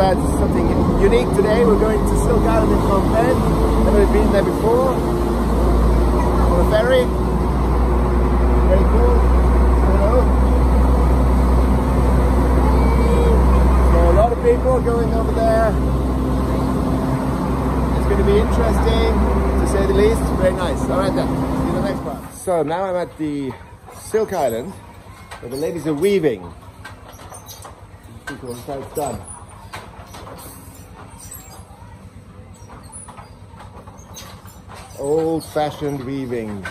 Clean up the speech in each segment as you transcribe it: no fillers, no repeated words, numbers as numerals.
about something unique today. We're going to Silk Island in Phnom Penh. Never been there before. On a ferry. Very cool. So a lot of people going over there. It's going to be interesting, to say the least. Very nice. Alright then. See you in the next part. So now I'm at the Silk Island, where the ladies are weaving. Once that's done. Old-fashioned weaving.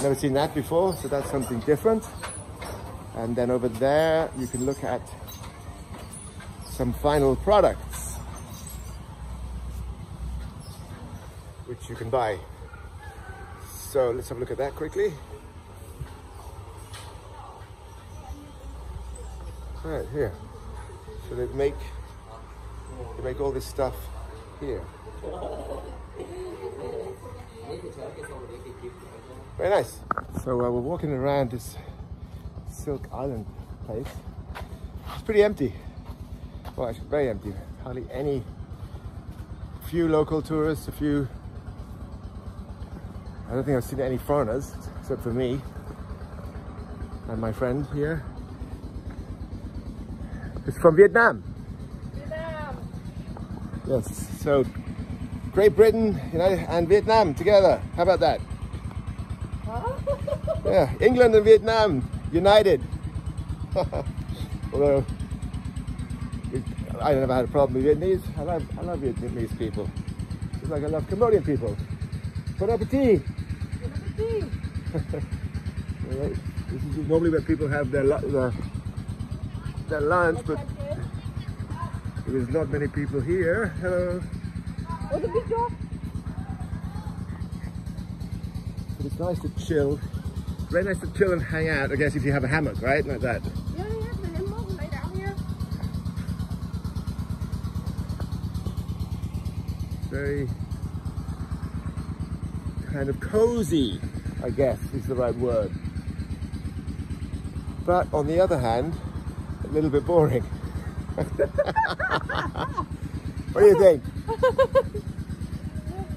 Never seen that before, so that's something different. And then over there you can look at some final products which you can buy. So let's have a look at that quickly. Right here. So they make all this stuff here. Very nice. So we're walking around this Silk Island place. It's pretty empty. Well, actually very empty. Hardly any. Few local tourists, a few. I don't think I've seen any foreigners except for me and my friend here. It's from Vietnam. Yes, so Great Britain, and Vietnam together. How about that? Huh? Yeah, England and Vietnam united. Although I never had a problem with Vietnamese. I love Vietnamese people. Just like I love Cambodian people. Bon appetit! Bon appetit! Right. This is normally where people have their lunch, but there's not many people here. Hello. What's the big job? But it's nice to chill. Very nice to chill and hang out, I guess, if you have a hammock, right? Like that. Yeah, you have the hammock and lay down here. Very kind of cozy, I guess, is the right word. But on the other hand, a little bit boring. What do you think?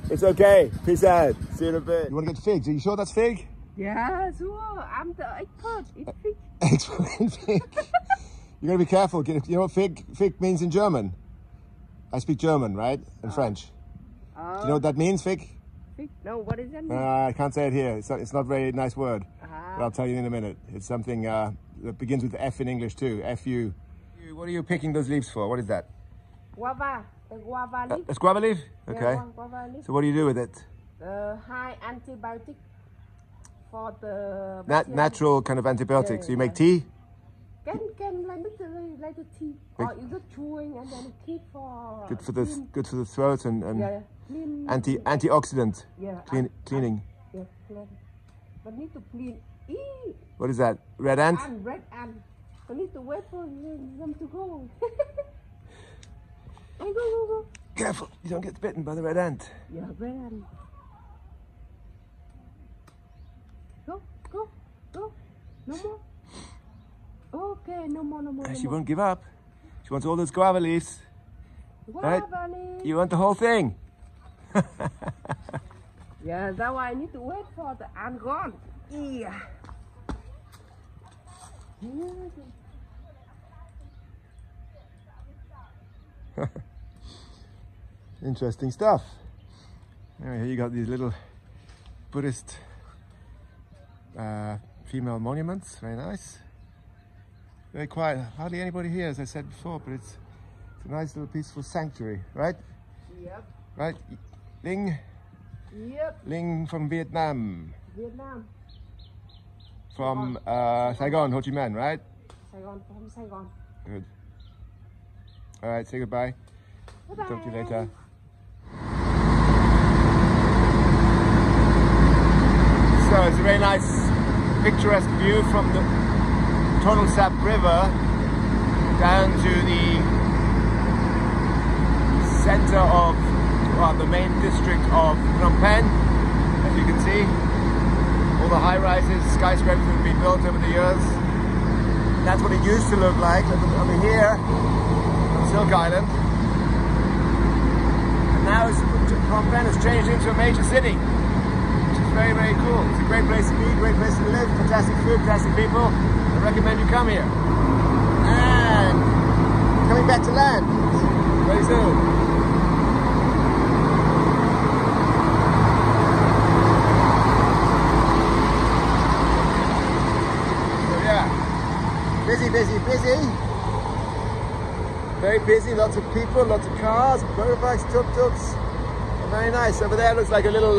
It's okay. Peace out. See you in a bit. You want to get figs? Are you sure that's fig? Yeah, sure. I'm the expert. It's fig. Expert in fig. You got to be careful. You know what fig means in German? I speak German, right? And French. Do you know what that means, fig? Fig? No, what does that mean? I can't say it here. It's not a very nice word. But I'll tell you in a minute. It's something that begins with F in English too. F-U. What are you picking those leaves for? What is that? Guava. The guava leaf. It's guava leaf? Okay. Yeah, guava leaf. So what do you do with it? High antibiotic for the... Natural kind of antibiotics. So you make tea? Can like a tea. Or you just chewing and then keep for... Good for the throat and clean, antioxidant. Yeah. Cleaning. Yeah, clean. But need to clean. What is that? Red ant? Red ant. I need to wait for them to go. Go. Careful, you don't get bitten by the red ant. Yeah, red ant. Go. No more. Okay, no more. She won't give up. She wants all those guava leaves. Guava leaves. You want the whole thing. Yeah, that's why I need to wait for the ant gone. Yeah. Interesting stuff. Anyway, here you got these little Buddhist female monuments. Very nice. Very quiet. Hardly anybody here, as I said before, but it's a nice little peaceful sanctuary, right? Yep. Right, Ling? Yep. Ling from Vietnam. Vietnam. From Saigon, Ho Chi Minh, right? Saigon, from Saigon. Good. All right, say goodbye. Bye-bye. Talk to you later. So it's a very nice, picturesque view from the Tonle Sap River down to the center of, well, the main district of Phnom Penh, as you can see. All the high-rises, skyscrapers that have been built over the years. That's what it used to look like over here on Silk Island. now Phnom Penh has changed into a major city, which is very, very cool. It's a great place to be, great place to live, fantastic food, fantastic people. I recommend you come here. And coming back to land very soon. Busy, busy, busy. Very busy, lots of people, lots of cars, motorbikes, tuk-tuks. Very nice. Over there looks like a little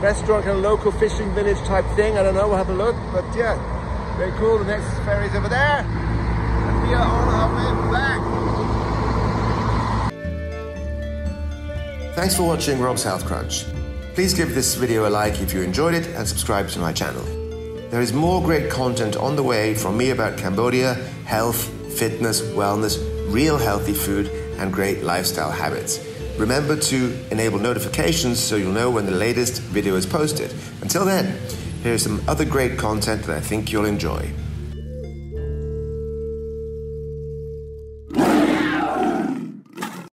restaurant, kind of local fishing village type thing. I don't know, we'll have a look. But yeah, very cool. The next ferry's over there. And we are on our way back. Thanks for watching Rob's Health Crunch. Please give this video a like if you enjoyed it and subscribe to my channel. There is more great content on the way from me about Cambodia, health, fitness, wellness, real healthy food, and great lifestyle habits. Remember to enable notifications so you'll know when the latest video is posted. Until then, here's some other great content that I think you'll enjoy.